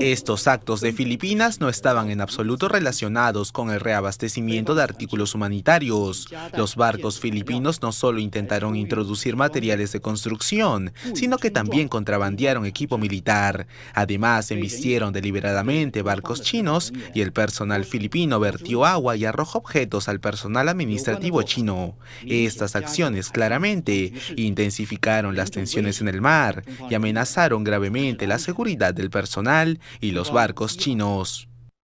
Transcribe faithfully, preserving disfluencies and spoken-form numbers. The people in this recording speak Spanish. Estos actos de Filipinas no estaban en absoluto relacionados con el reabastecimiento de artículos humanitarios. Los barcos filipinos no solo intentaron introducir materiales de construcción, sino que también contrabandearon equipo militar. Además, embistieron deliberadamente barcos chinos y el personal filipino vertió agua y arrojó objetos al personal administrativo chino. Estas acciones claramente intensificaron las tensiones en el mar y amenazaron gravemente la seguridad del personal y los barcos chinos.